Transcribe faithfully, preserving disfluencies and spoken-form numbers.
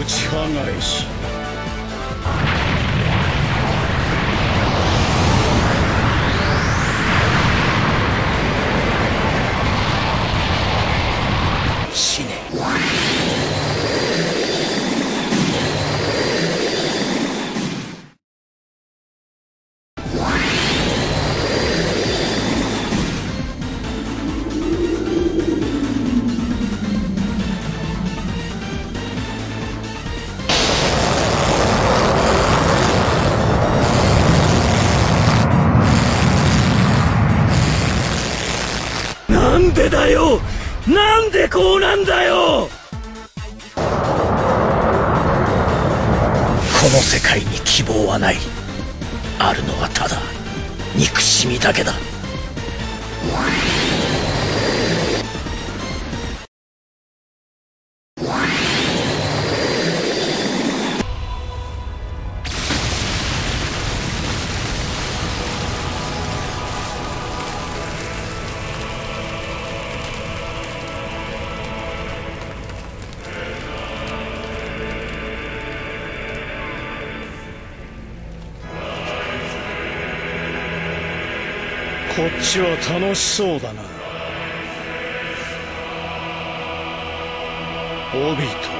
打ちはがえし、死ね。なんでだよ、なんでこうなんだよ。この世界に希望はない。あるのはただ憎しみだけだ。こっちは楽しそうだな。帯と